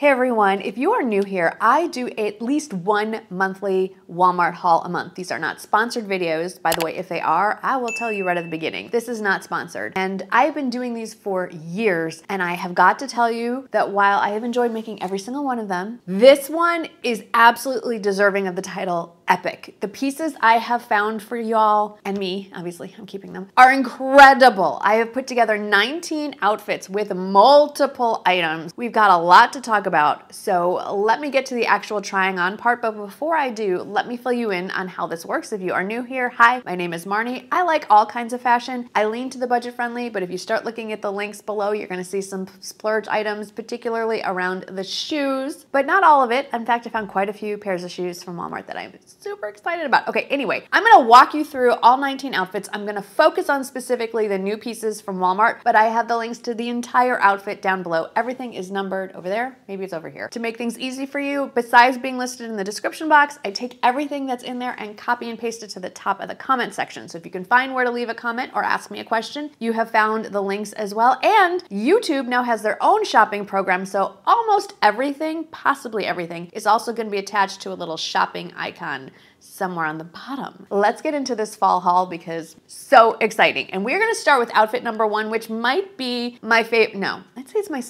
Hey everyone, if you are new here, I do at least one monthly Walmart haul a month. These are not sponsored videos. By the way, if they are, I will tell you right at the beginning. This is not sponsored. And I've been doing these for years, and I have got to tell you that while I have enjoyed making every single one of them, this one is absolutely deserving of the title epic. The pieces I have found for y'all, and me, obviously, I'm keeping them, are incredible. I have put together 19 outfits with multiple items. We've got a lot to talk about, so let me get to the actual trying on part, but before I do, let me fill you in on how this works. If you are new here, hi, my name is Marnie. I like all kinds of fashion. I lean to the budget friendly, but if you start looking at the links below, you're gonna see some splurge items, particularly around the shoes, but not all of it. In fact, I found quite a few pairs of shoes from Walmart that I'm super excited about. Okay, anyway, I'm gonna walk you through all 19 outfits. I'm gonna focus on specifically the new pieces from Walmart, but I have the links to the entire outfit down below. Everything is numbered over there, maybe it's over here. To make things easy for you, besides being listed in the description box, I take everything that's in there and copy and paste it to the top of the comment section. So if you can find where to leave a comment or ask me a question, you have found the links as well. And YouTube now has their own shopping program, so almost everything, possibly everything, is also gonna be attached to a little shopping icon somewhere on the bottom. Let's get into this fall haul because so exciting. And we're gonna start with outfit number one, which might be my favorite. No, I'd say it's my,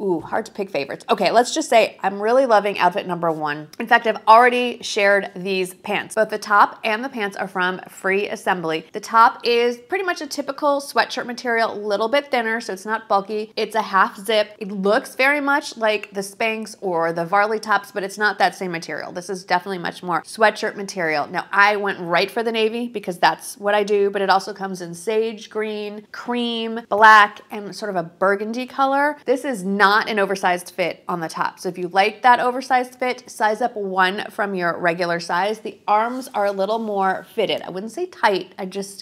ooh, hard to pick favorites. Okay, let's just say I'm really loving outfit number one. In fact, I've already shared these pants. Both the top and the pants are from Free Assembly. The top is pretty much a typical sweatshirt material, a little bit thinner, so it's not bulky. It's a half zip. It looks very much like the Spanx or the Varley tops, but it's not that same material. This is definitely much more sweatshirt material. Now, I went right for the navy because that's what I do, but it also comes in sage green, cream, black, and sort of a burgundy color. This is not an oversized fit on the top. So if you like that oversized fit, size up one from your regular size. The arms are a little more fitted. I wouldn't say tight,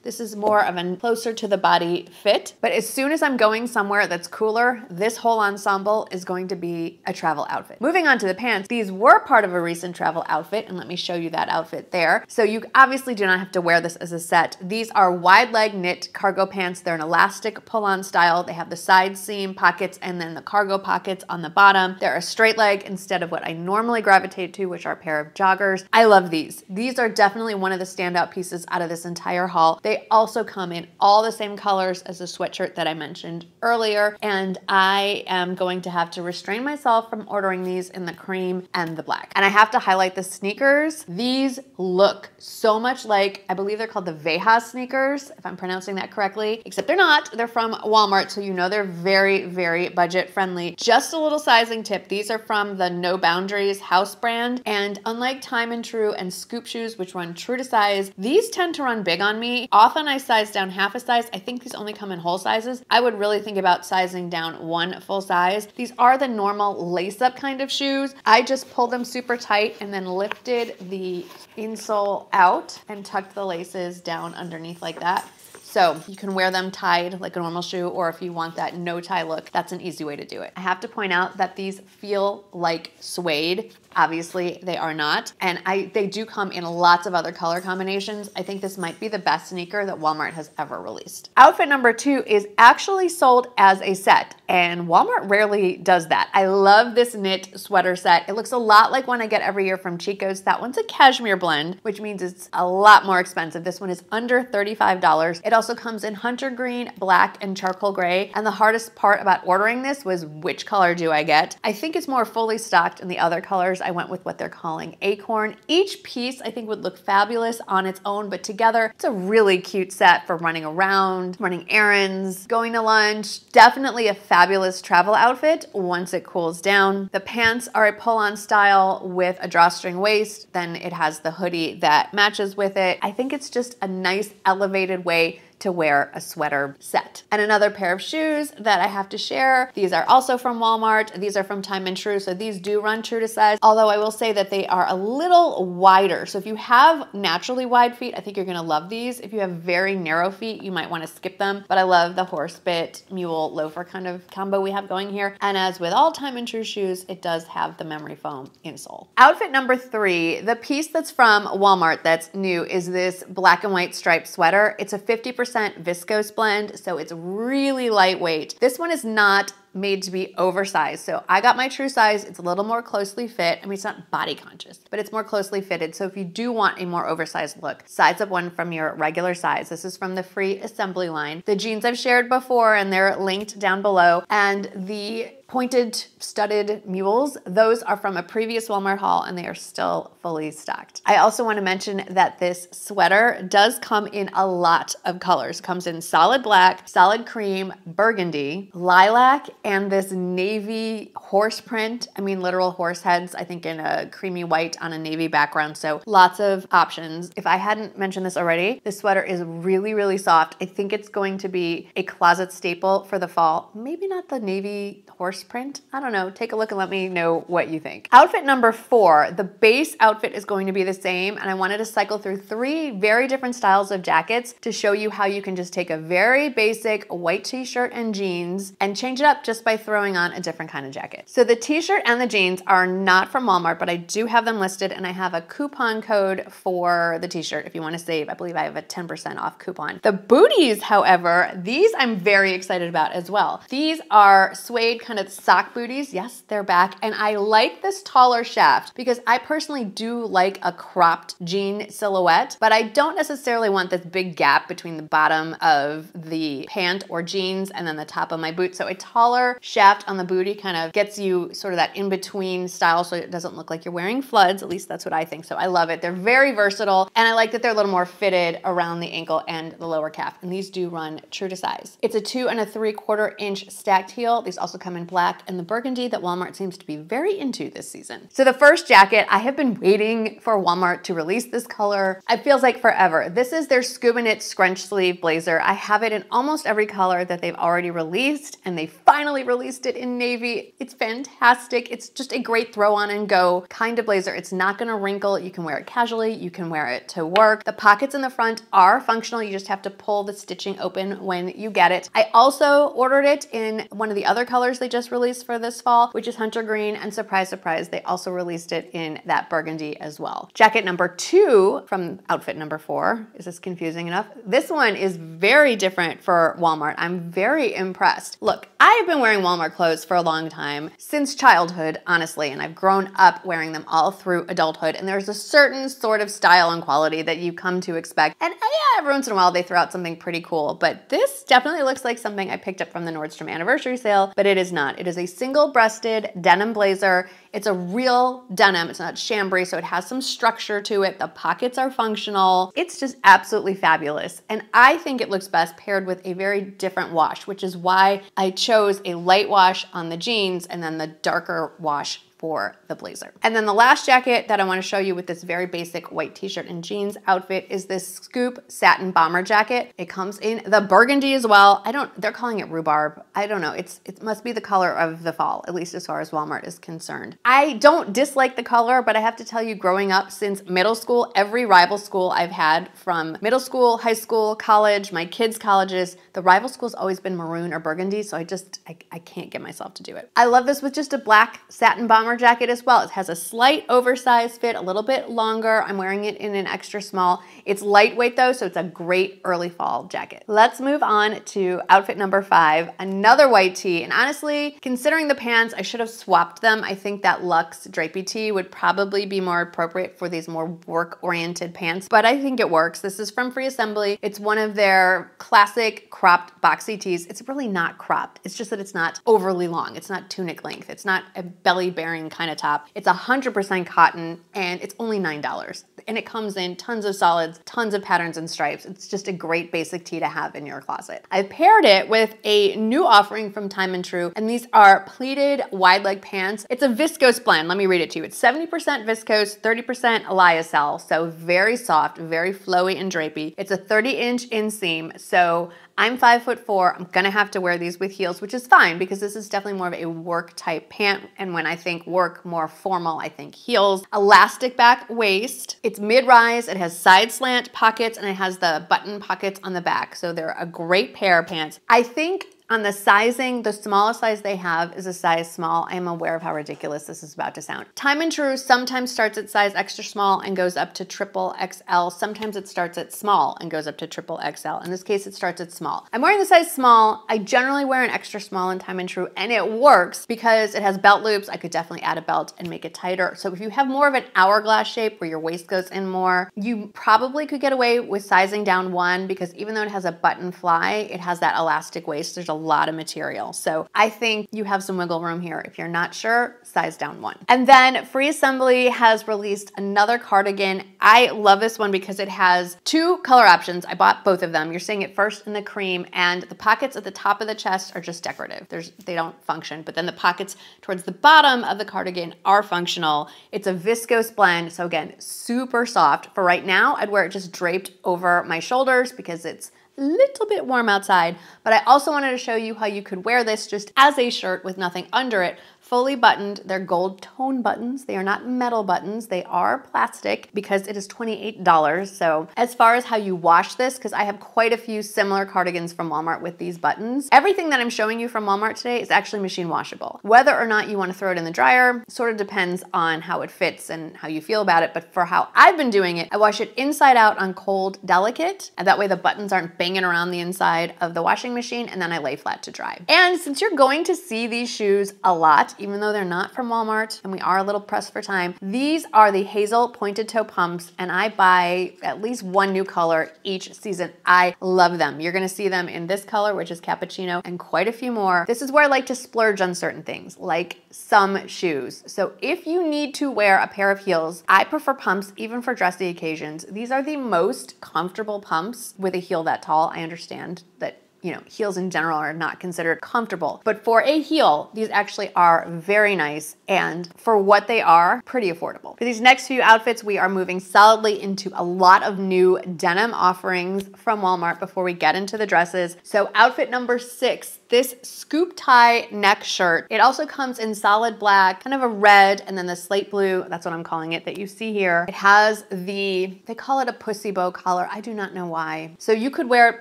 this is more of a closer to the body fit. But as soon as I'm going somewhere that's cooler, this whole ensemble is going to be a travel outfit. Moving on to the pants, these were part of a recent travel outfit, and let me show you that outfit there. So you obviously do not have to wear this as a set. These are wide leg knit cargo pants. They're an elastic pull-on style. They have the side seam pockets and then the cargo pockets on the bottom. They're a straight leg instead of what I normally gravitate to, which are a pair of joggers. I love these. These are definitely one of the standout pieces out of this entire haul. They also come in all the same colors as the sweatshirt that I mentioned earlier, and I am going to have to restrain myself from ordering these in the cream and the black. And I have to highlight the sneakers. These look so much like, I believe they're called the Veja sneakers, if I'm pronouncing that correctly, except they're not. They're from Walmart, so you know they're very, very budget friendly. Just a little sizing tip, these are from the No Boundaries house brand, and unlike Time and True and Scoop shoes, which run true to size, these tend to run big on me. Often I size down half a size. I think these only come in whole sizes. I would really think about sizing down one full size. These are the normal lace-up kind of shoes. I just pulled them super tight and then lifted the insole out and tucked the laces down underneath like that. So you can wear them tied like a normal shoe, or if you want that no tie look, that's an easy way to do it. I have to point out that these feel like suede. Obviously they are not. And they do come in lots of other color combinations. I think this might be the best sneaker that Walmart has ever released. Outfit number two is actually sold as a set, and Walmart rarely does that. I love this knit sweater set. It looks a lot like one I get every year from Chico's. That one's a cashmere blend, which means it's a lot more expensive. This one is under $35. It also comes in hunter green, black, and charcoal gray. And the hardest part about ordering this was which color do I get? I think it's more fully stocked in the other colors. I went with what they're calling acorn. Each piece I think would look fabulous on its own, but together it's a really cute set for running around, running errands, going to lunch. Definitely a fabulous travel outfit once it cools down. The pants are a pull-on style with a drawstring waist. Then it has the hoodie that matches with it. I think it's just a nice elevated way to wear a sweater set. And another pair of shoes that I have to share. These are also from Walmart. These are from Time and True, so these do run true to size, although I will say that they are a little wider. So if you have naturally wide feet, I think you're gonna love these. If you have very narrow feet, you might wanna skip them, but I love the horse bit, mule, loafer kind of combo we have going here. And as with all Time and True shoes, it does have the memory foam insole. Outfit number three, the piece that's from Walmart that's new is this black and white striped sweater. It's a 50% viscose blend, so it's really lightweight. This one is not made to be oversized. So I got my true size. It's a little more closely fit. I mean, it's not body conscious, but it's more closely fitted. So if you do want a more oversized look, size up one from your regular size. This is from the Free Assembly line. The jeans I've shared before, and they're linked down below. And the pointed studded mules, those are from a previous Walmart haul and they are still fully stocked. I also want to mention that this sweater does come in a lot of colors. It comes in solid black, solid cream, burgundy, lilac, and this navy horse print. I mean, literal horse heads, I think in a creamy white on a navy background. So lots of options. If I hadn't mentioned this already, this sweater is really, really soft. I think it's going to be a closet staple for the fall. Maybe not the navy horse print. I don't know. Take a look and let me know what you think. Outfit number four, the base outfit is going to be the same, and I wanted to cycle through three very different styles of jackets to show you how you can just take a very basic white t-shirt and jeans and change it up just by throwing on a different kind of jacket. So the t-shirt and the jeans are not from Walmart, but I do have them listed, and I have a coupon code for the t-shirt if you want to save. I believe I have a 10% off coupon. The booties, however, these I'm very excited about as well. These are suede kind of sock booties. Yes, they're back. And I like this taller shaft because I personally do like a cropped jean silhouette, but I don't necessarily want this big gap between the bottom of the pant or jeans and then the top of my boot. So a taller shaft on the booty kind of gets you sort of that in-between style, so it doesn't look like you're wearing floods. At least that's what I think. So I love it. They're very versatile, and I like that they're a little more fitted around the ankle and the lower calf. And these do run true to size. It's a 2 and 3/4 inch stacked heel. These also come in black and the burgundy that Walmart seems to be very into this season. So the first jacket, I have been waiting for Walmart to release this color. It feels like forever. This is their scuba knit scrunch sleeve blazer. I have it in almost every color that they've already released, and they finally released it in navy. It's fantastic. It's just a great throw on and go kind of blazer. It's not gonna wrinkle. You can wear it casually. You can wear it to work. The pockets in the front are functional. You just have to pull the stitching open when you get it. I also ordered it in one of the other colors they just released for this fall, which is hunter green, and surprise, surprise, they also released it in that burgundy as well. Jacket number two from outfit number four. Is this confusing enough? This one is very different for Walmart. I'm very impressed. Look, I have been wearing Walmart clothes for a long time, since childhood, honestly, and I've grown up wearing them all through adulthood, and there's a certain sort of style and quality that you come to expect, and yeah, every once in a while they throw out something pretty cool, but this definitely looks like something I picked up from the Nordstrom anniversary sale, but it is not. It is a single-breasted denim blazer. It's a real denim. It's not chambray, so it has some structure to it. The pockets are functional. It's just absolutely fabulous. And I think it looks best paired with a very different wash, which is why I chose a light wash on the jeans and then the darker wash for the blazer. And then the last jacket that I want to show you with this very basic white t-shirt and jeans outfit is this Scoop satin bomber jacket. It comes in the burgundy as well. They're calling it rhubarb. I don't know. It must be the color of the fall, at least as far as Walmart is concerned. I don't dislike the color, but I have to tell you, growing up since middle school, every rival school I've had from middle school, high school, college, my kids' colleges, the rival school's always been maroon or burgundy, so I can't get myself to do it. I love this with just a black satin bomber jacket as well. It has a slight oversized fit, a little bit longer. I'm wearing it in an extra small. It's lightweight though, so it's a great early fall jacket. Let's move on to outfit number five, another white tee. And honestly, considering the pants, I should have swapped them. I think that luxe drapey tee would probably be more appropriate for these more work-oriented pants, but I think it works. This is from Free Assembly. It's one of their classic cropped boxy tees. It's really not cropped. It's just that it's not overly long. It's not tunic length. It's not a belly bearing kind of top. It's 100% cotton and it's only $9. And it comes in tons of solids, tons of patterns and stripes. It's just a great basic tee to have in your closet. I paired it with a new offering from Time and True, and these are pleated wide leg pants. It's a viscose blend. Let me read it to you. It's 70% viscose, 30% lyocell. So very soft, very flowy and drapey. It's a 30-inch inseam. So I'm 5'4". I'm gonna have to wear these with heels, which is fine because this is definitely more of a work type pant. And when I think work, more formal, I think heels. Elastic back waist. It's mid-rise. It has side slant pockets and it has the button pockets on the back. So they're a great pair of pants. I think On the sizing, the smallest size they have is a size small. I am aware of how ridiculous this is about to sound. Time and True sometimes starts at size extra small and goes up to triple XL. Sometimes it starts at small and goes up to triple XL. In this case, it starts at small. I'm wearing the size small. I generally wear an extra small in Time and True, and it works because it has belt loops. I could definitely add a belt and make it tighter. So if you have more of an hourglass shape where your waist goes in more, you probably could get away with sizing down one, because even though it has a button fly, it has that elastic waist. There's a lot of material. So I think you have some wiggle room here. If you're not sure, size down one. And then Free Assembly has released another cardigan. I love this one because it has two color options. I bought both of them. You're seeing it first in the cream, and the pockets at the top of the chest are just decorative. They don't function, but then the pockets towards the bottom of the cardigan are functional. It's a viscose blend. So again, super soft. For right now, I'd wear it just draped over my shoulders because it's little bit warm outside, but I also wanted to show you how you could wear this just as a shirt with nothing under it, fully buttoned. They're gold tone buttons. They are not metal buttons. They are plastic because it is $28. So as far as how you wash this, because I have quite a few similar cardigans from Walmart with these buttons, everything that I'm showing you from Walmart today is actually machine washable. Whether or not you want to throw it in the dryer sort of depends on how it fits and how you feel about it. But for how I've been doing it, I wash it inside out on cold, delicate, and that way the buttons aren't banging around the inside of the washing machine, and then I lay flat to dry. And since you're going to see these shoes a lot, even though they're not from Walmart and we are a little pressed for time, these are the Hazel pointed toe pumps, and I buy at least one new color each season. I love them. You're gonna see them in this color, which is cappuccino, and quite a few more. This is where I like to splurge on certain things, like some shoes. So if you need to wear a pair of heels, I prefer pumps even for dressy occasions. These are the most comfortable pumps with a heel that tall. I understand that, you know, heels in general are not considered comfortable, but for a heel, these actually are very nice, and for what they are, pretty affordable. For these next few outfits, we are moving solidly into a lot of new denim offerings from Walmart before we get into the dresses. So outfit number 6, this scoop tie neck shirt. It also comes in solid black, kind of a red, and then the slate blue, that's what I'm calling it, that you see here. It has the, they call it a pussy bow collar. I do not know why. So you could wear it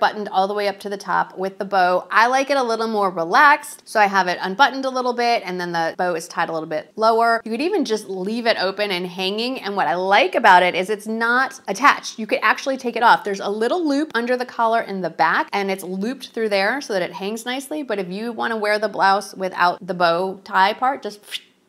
buttoned all the way up to the top with the bow. I like it a little more relaxed, so I have it unbuttoned a little bit, and then the bow is tied a little bit lower. You could even just leave it open and hanging, and what I like about it is it's not attached. You could actually take it off. There's a little loop under the collar in the back, and it's looped through there so that it hangs nicely, but if you want to wear the blouse without the bow tie part, just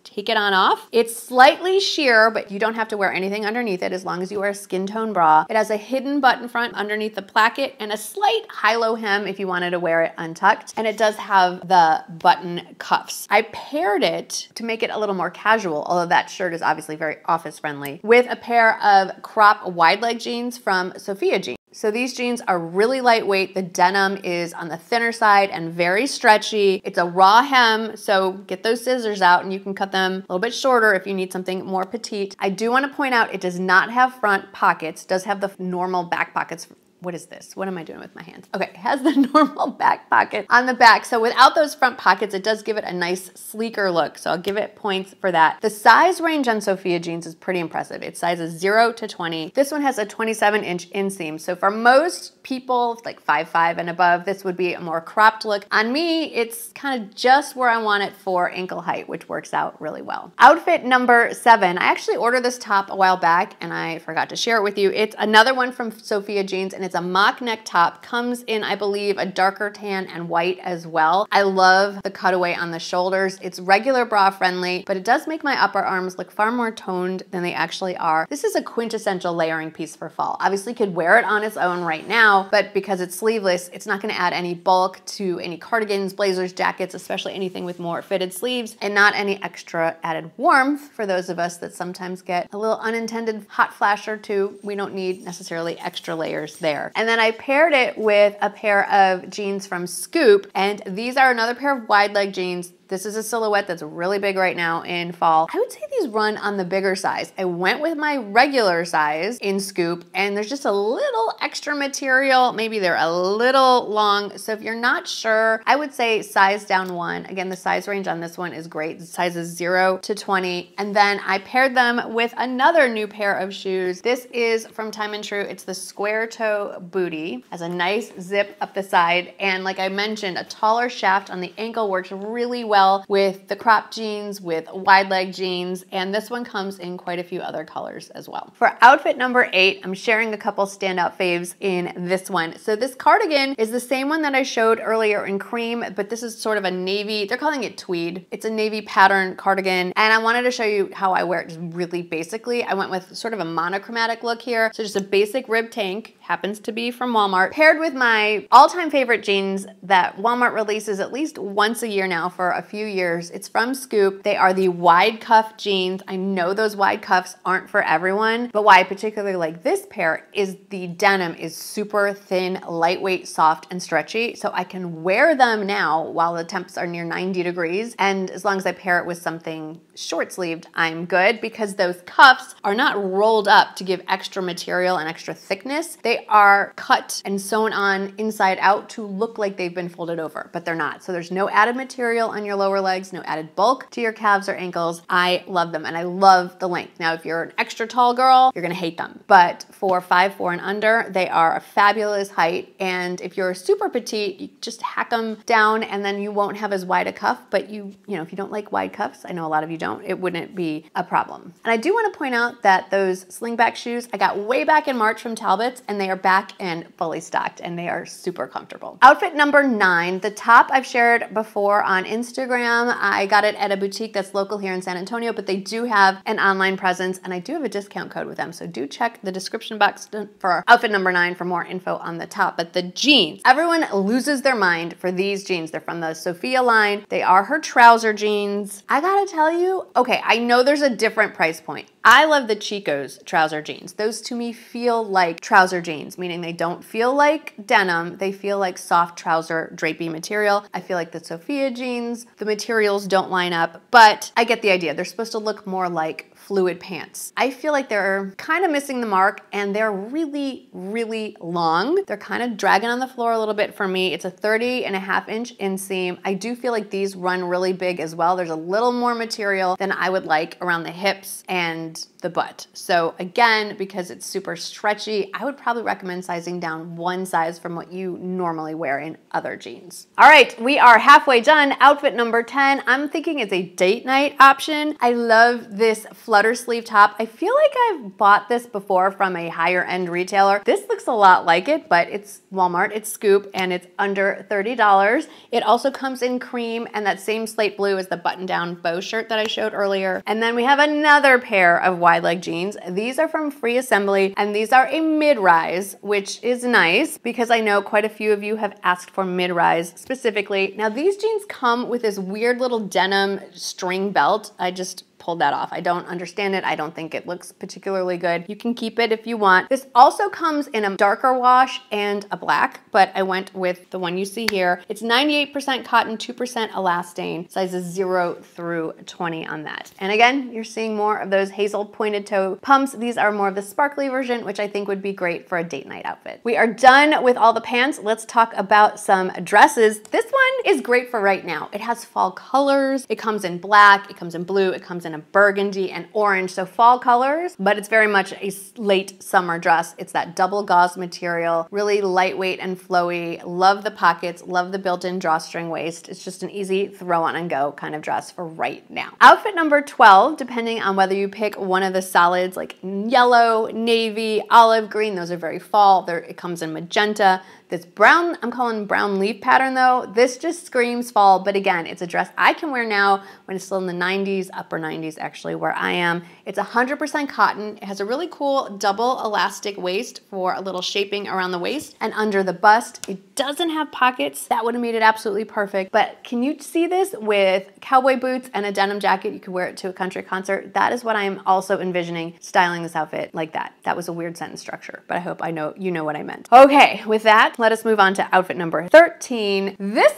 take it on off. It's slightly sheer, but you don't have to wear anything underneath it as long as you wear a skin tone bra. It has a hidden button front underneath the placket and a slight high-low hem if you wanted to wear it untucked. And it does have the button cuffs. I paired it to make it a little more casual, although that shirt is obviously very office friendly, with a pair of crop wide leg jeans from Sofia Jeans. So these jeans are really lightweight. The denim is on the thinner side and very stretchy. It's a raw hem, so get those scissors out and you can cut them a little bit shorter if you need something more petite. I do want to point out it does not have front pockets. It does have the normal back pockets. What is this? What am I doing with my hands? Okay, it has the normal back pocket on the back. So without those front pockets, it does give it a nice sleeker look. So I'll give it points for that. The size range on Sofia Jeans is pretty impressive. It's sizes 0 to 20. This one has a 27-inch inseam. So for most people, like 5'5" and above, this would be a more cropped look. On me, it's kind of just where I want it for ankle height, which works out really well. Outfit number 7. I actually ordered this top a while back and I forgot to share it with you. It's another one from Sofia Jeans, and it's a mock neck top, comes in, I believe, a darker tan and white as well. I love the cutaway on the shoulders. It's regular bra friendly, but it does make my upper arms look far more toned than they actually are. This is a quintessential layering piece for fall. Obviously could wear it on its own right now, but because it's sleeveless, it's not gonna add any bulk to any cardigans, blazers, jackets, especially anything with more fitted sleeves, and not any extra added warmth for those of us that sometimes get a little unintended hot flash or two. We don't need necessarily extra layers there. And then I paired it with a pair of jeans from Scoop, and these are another pair of wide leg jeans. This is a silhouette that's really big right now in fall. I would say these run on the bigger size. I went with my regular size in Scoop, and there's just a little extra material. Maybe they're a little long. So if you're not sure, I would say size down one. Again, the size range on this one is great. Sizes 0 to 20. And then I paired them with another new pair of shoes. This is from Time and True. It's the square toe bootie. Has a nice zip up the side. And like I mentioned, a taller shaft on the ankle works really well with the crop jeans, with wide leg jeans. And this one comes in quite a few other colors as well. For outfit number 8, I'm sharing a couple standout faves in this one. So this cardigan is the same one that I showed earlier in cream, but this is sort of a navy, they're calling it tweed. It's a navy pattern cardigan. And I wanted to show you how I wear it just really basically. I went with sort of a monochromatic look here. So just a basic rib tank, happens to be from Walmart, paired with my all-time favorite jeans that Walmart releases at least once a year now for a few years. It's from Scoop. They are the wide cuff jeans. I know those wide cuffs aren't for everyone, but why I particularly like this pair is the denim is super thin, lightweight, soft, and stretchy. So I can wear them now while the temps are near 90 degrees. And as long as I pair it with something short sleeved, I'm good because those cuffs are not rolled up to give extra material and extra thickness. They are cut and sewn on inside out to look like they've been folded over, but they're not. So there's no added material on your lower legs, no added bulk to your calves or ankles. I love them and I love the length. Now, if you're an extra tall girl, you're gonna hate them, but for 5'4" and under, they are a fabulous height. And if you're super petite, you just hack them down and then you won't have as wide a cuff, but you know, if you don't like wide cuffs, I know a lot of you don't, it wouldn't be a problem. And I do wanna point out that those slingback shoes, I got way back in March from Talbots, and they are back and fully stocked and they are super comfortable. Outfit number 9, the top I've shared before on Instagram. I got it at a boutique that's local here in San Antonio, but they do have an online presence and I do have a discount code with them. So do check the description box for outfit number 9 for more info on the top. But the jeans, everyone loses their mind for these jeans. They're from the Sofia line. They are her trouser jeans. I gotta tell you, okay, I know there's a different price point. I love the Chico's trouser jeans. Those to me feel like trouser jeans, meaning they don't feel like denim. They feel like soft trouser drapey material. I feel like the Sofia jeans, the materials don't line up, but I get the idea. They're supposed to look more like fluid pants. I feel like they're kind of missing the mark and they're really, really long. They're kind of dragging on the floor a little bit for me. It's a 30.5" inseam. I do feel like these run really big as well. There's a little more material than I would like around the hips and the butt. So again, because it's super stretchy, I would probably recommend sizing down one size from what you normally wear in other jeans. All right, we are halfway done. Outfit number 10, I'm thinking it's a date night option. I love this flutter sleeve top. I feel like I've bought this before from a higher end retailer. This looks a lot like it, but it's Walmart, it's Scoop, and it's under $30. It also comes in cream and that same slate blue as the button down bow shirt that I showed earlier. And then we have another pair of wide leg jeans. These are from Free Assembly and these are a mid-rise, which is nice because I know quite a few of you have asked for mid-rise specifically. Now these jeans come with this weird little denim string belt. I just pulled that off. I don't understand it. I don't think it looks particularly good. You can keep it if you want. This also comes in a darker wash and a black, but I went with the one you see here. It's 98% cotton, 2% elastane, sizes 0 through 20 on that. And again, you're seeing more of those hazel pointed toe pumps. These are more of the sparkly version, which I think would be great for a date night outfit. We are done with all the pants. Let's talk about some dresses. This one is great for right now. It has fall colors. It comes in black, it comes in blue, it comes in a burgundy and orange, so fall colors, but it's very much a late summer dress. It's that double gauze material, really lightweight and flowy. Love the pockets, love the built-in drawstring waist. It's just an easy throw on and go kind of dress for right now. Outfit number 12, depending on whether you pick one of the solids like yellow, navy, olive green, those are very fall. It comes in magenta. This brown, I'm calling brown leaf pattern though. This just screams fall, but again, it's a dress I can wear now when it's still in the 90s, upper 90s actually where I am. It's 100% cotton. It has a really cool double elastic waist for a little shaping around the waist and under the bust. It doesn't have pockets. That would have made it absolutely perfect, but can you see this with cowboy boots and a denim jacket? You could wear it to a country concert. That is what I am also envisioning styling this outfit like that. That was a weird sentence structure, but I hope you know what I meant. Okay, with that, let us move on to outfit number 13. This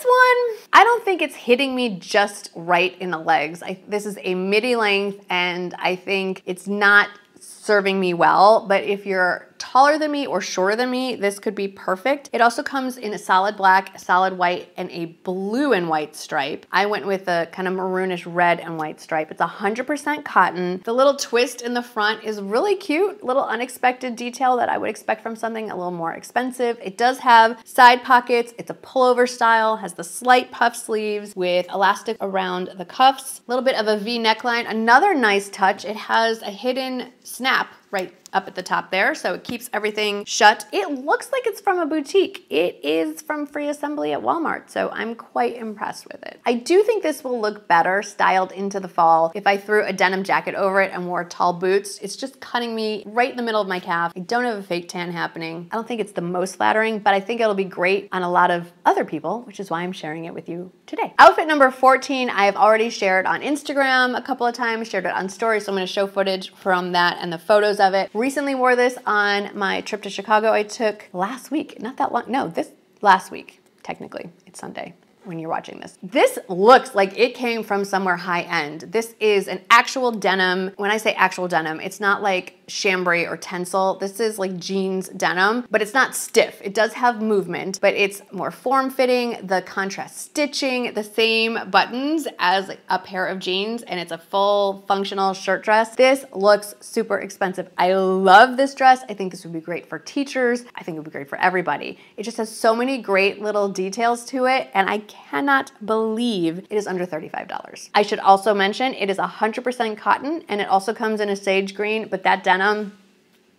I don't think it's hitting me just right in the legs. This is a midi length and I think it's not serving me well, but if you're taller than me or shorter than me, this could be perfect. It also comes in a solid black, a solid white, and a blue and white stripe. I went with a kind of maroonish red and white stripe. It's 100% cotton. The little twist in the front is really cute, little unexpected detail that I would expect from something a little more expensive. It does have side pockets. It's a pullover style, has the slight puff sleeves with elastic around the cuffs, a little bit of a V neckline. Another nice touch, it has a hidden snap right up at the top there, so it keeps everything shut. It looks like it's from a boutique. It is from Free Assembly at Walmart, so I'm quite impressed with it. I do think this will look better styled into the fall if I threw a denim jacket over it and wore tall boots. It's just cutting me right in the middle of my calf. I don't have a fake tan happening. I don't think it's the most flattering, but I think it'll be great on a lot of other people, which is why I'm sharing it with you today. Outfit number 14, I've already shared on Instagram a couple of times, shared it on stories, so I'm gonna show footage from that and the photos of it. Recently wore this on my trip to Chicago I took last week. Not that long, no, this last week, technically. It's Sunday when you're watching this. This looks like it came from somewhere high end. This is an actual denim. When I say actual denim, it's not like chambray or tencel. This is like jeans denim, but it's not stiff. It does have movement, but it's more form-fitting, the contrast stitching, the same buttons as a pair of jeans, and it's a full functional shirt dress. This looks super expensive. I love this dress. I think this would be great for teachers. I think it would be great for everybody. It just has so many great little details to it, and I cannot believe it is under $35. I should also mention it is 100% cotton, and it also comes in a sage green, but that denim,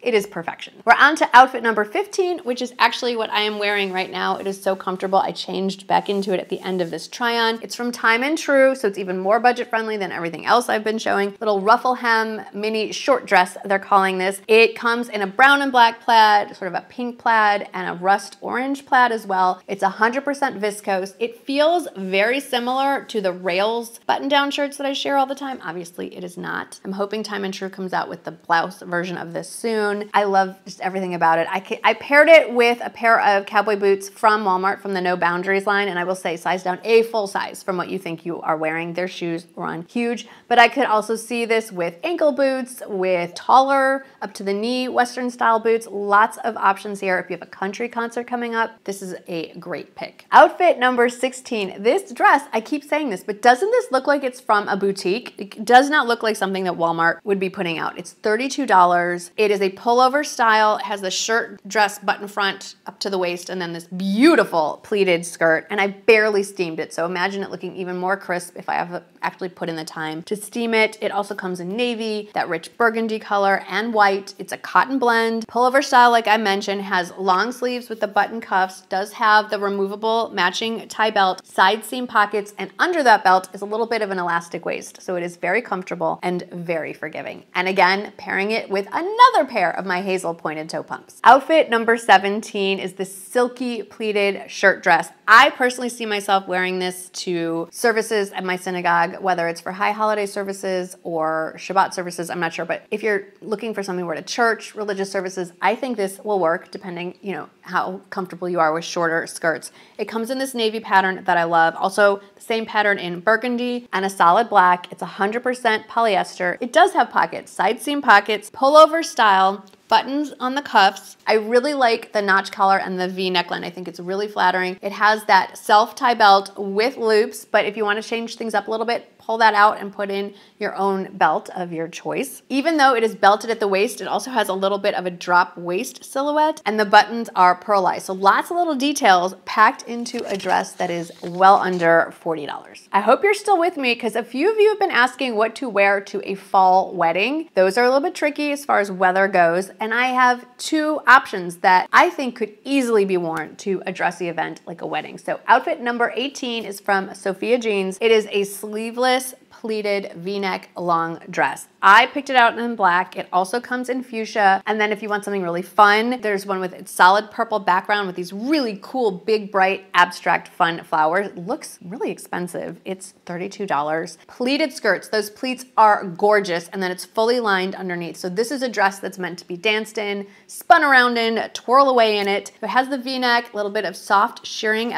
it is perfection. We're on to outfit number 15, which is actually what I am wearing right now. It is so comfortable. I changed back into it at the end of this try-on. It's from Time and True, so it's even more budget-friendly than everything else I've been showing. Little ruffle hem mini short dress, they're calling this. It comes in a brown and black plaid, sort of a pink plaid, and a rust orange plaid as well. It's 100% viscose. It feels very similar to the Rails button-down shirts that I share all the time. Obviously, it is not. I'm hoping Time and True comes out with the blouse version of this soon. I love just everything about it. I paired it with a pair of cowboy boots from Walmart from the No Boundaries line, and I will say size down a full size from what you think you are wearing. Their shoes run huge, but I could also see this with ankle boots, with taller, up to the knee, Western style boots. Lots of options here. If you have a country concert coming up, this is a great pick. Outfit number 16. This dress, I keep saying this, but doesn't this look like it's from a boutique? It does not look like something that Walmart would be putting out. It's $32. It is a pullover style, has the shirt dress button front up to the waist, and then this beautiful pleated skirt, and I barely steamed it, so imagine it looking even more crisp if I have actually put in the time to steam it. It also comes in navy, that rich burgundy color, and white. It's a cotton blend. Pullover style, like I mentioned, has long sleeves with the button cuffs, does have the removable matching tie belt, side seam pockets, and under that belt is a little bit of an elastic waist, so it is very comfortable and very forgiving. And again, pairing it with another pair of my hazel pointed toe pumps. Outfit number 17 is this silky pleated shirt dress. I personally see myself wearing this to services at my synagogue, whether it's for high holiday services or Shabbat services, I'm not sure, but if you're looking for something more to church, religious services, I think this will work depending, you know, how comfortable you are with shorter skirts. It comes in this navy pattern that I love. Also, the same pattern in burgundy and a solid black. It's 100% polyester. It does have pockets, side seam pockets, pullover style, buttons on the cuffs. I really like the notch collar and the V neckline. I think it's really flattering. It has that self tie belt with loops, but if you want to change things up a little bit, pull that out and put in your own belt of your choice. Even though it is belted at the waist, it also has a little bit of a drop waist silhouette, and the buttons are pearlized. So lots of little details packed into a dress that is well under $40. I hope you're still with me because a few of you have been asking what to wear to a fall wedding. Those are a little bit tricky as far as weather goes, and I have two options that I think could easily be worn to a dressy event like a wedding. So outfit number 18 is from Sofia Jeans. It is a sleeveless pleated V-neck long dress. I picked it out in black. It also comes in fuchsia. And then if you want something really fun, there's one with its solid purple background with these really cool, big, bright, abstract, fun flowers. It looks really expensive. It's $32. Pleated skirts. Those pleats are gorgeous. And then it's fully lined underneath. So this is a dress that's meant to be danced in, spun around in, twirl away in it. It has the V-neck, a little bit of soft shearing,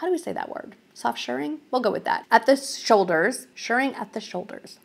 How do we say that word? Soft shirring? We'll go with that. At the shoulders, shirring at the shoulders.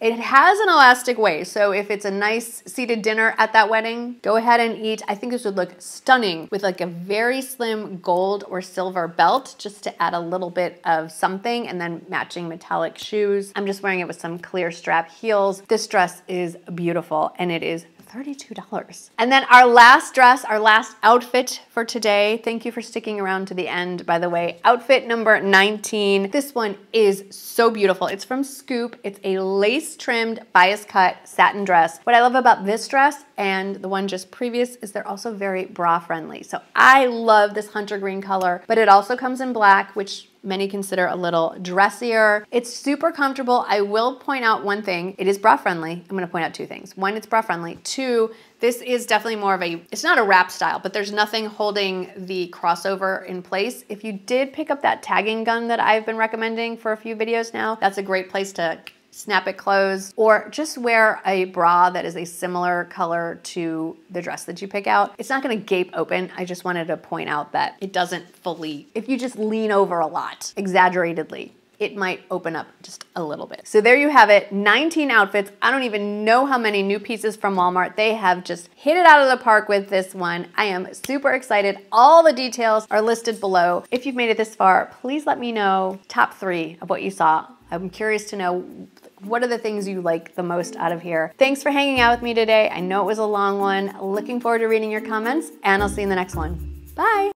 It has an elastic waist, so if it's a nice seated dinner at that wedding, go ahead and eat. I think this would look stunning with like a very slim gold or silver belt just to add a little bit of something, and then matching metallic shoes. I'm just wearing it with some clear strap heels. This dress is beautiful and it is $32. And then our last dress, our last outfit for today. Thank you for sticking around to the end, by the way. Outfit number 19. This one is so beautiful. It's from Scoop. It's a lace trimmed bias cut satin dress. What I love about this dress and the one just previous is they're also very bra friendly. So I love this hunter green color, but it also comes in black, which many consider a little dressier. It's super comfortable. I will point out one thing. It is bra friendly. I'm gonna point out two things. One, it's bra friendly. Two, this is definitely more of a, it's not a wrap style, but there's nothing holding the crossover in place. If you did pick up that tagging gun that I've been recommending for a few videos now, that's a great place to snap it closed, or just wear a bra that is a similar color to the dress that you pick out. It's not gonna gape open. I just wanted to point out that it doesn't fully, if you just lean over a lot, exaggeratedly, it might open up just a little bit. So there you have it, 19 outfits. I don't even know how many new pieces from Walmart. They have just hit it out of the park with this one. I am super excited. All the details are listed below. If you've made it this far, please let me know top three of what you saw. I'm curious to know what are the things you like the most out of here. Thanks for hanging out with me today. I know it was a long one. Looking forward to reading your comments, and I'll see you in the next one. Bye.